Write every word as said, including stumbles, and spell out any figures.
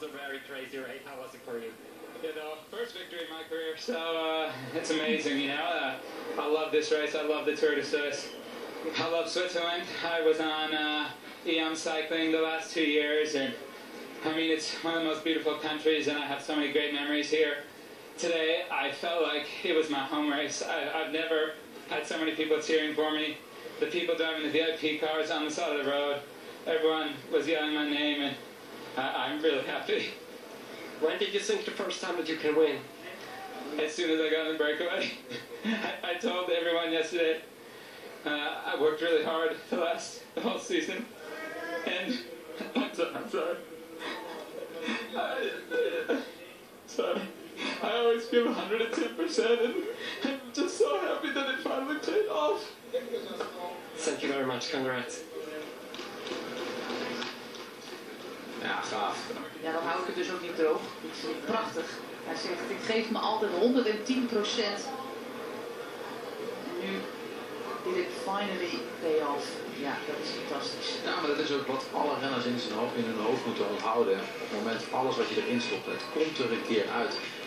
was a very crazy race. How was it for you? You know, first victory in my career, so uh, it's amazing, you know. Uh, I love this race. I love the Tour de Suisse. I love Switzerland. I was on uh, E M Cycling the last two years, and I mean, it's one of the most beautiful countries, and I have so many great memories here. Today, I felt like it was my home race. I, I've never had so many people cheering for me. The people driving the V I P cars on the side of the road, everyone was yelling my name, and I, I'm really happy. When did you think the first time that you can win? As soon as I got in the breakaway. I, I told everyone yesterday, uh, I worked really hard the last the whole season, and I'm sorry. I'm sorry. I, uh, sorry. I always feel one hundred ten percent, and I'm just so happy that it finally paid off. Thank you very much. Congrats. Ja, gaaf. Ja, dan hou ik het dus ook niet droog. Ik vind het prachtig. Hij zegt, ik geef me altijd one hundred ten percent. En nu did it finally pay off. Ja, dat is fantastisch. Ja, maar dat is ook wat alle renners in hun hoofd, in hun hoofd moeten onthouden. Op het moment, alles wat je erin stopt, het komt er een keer uit.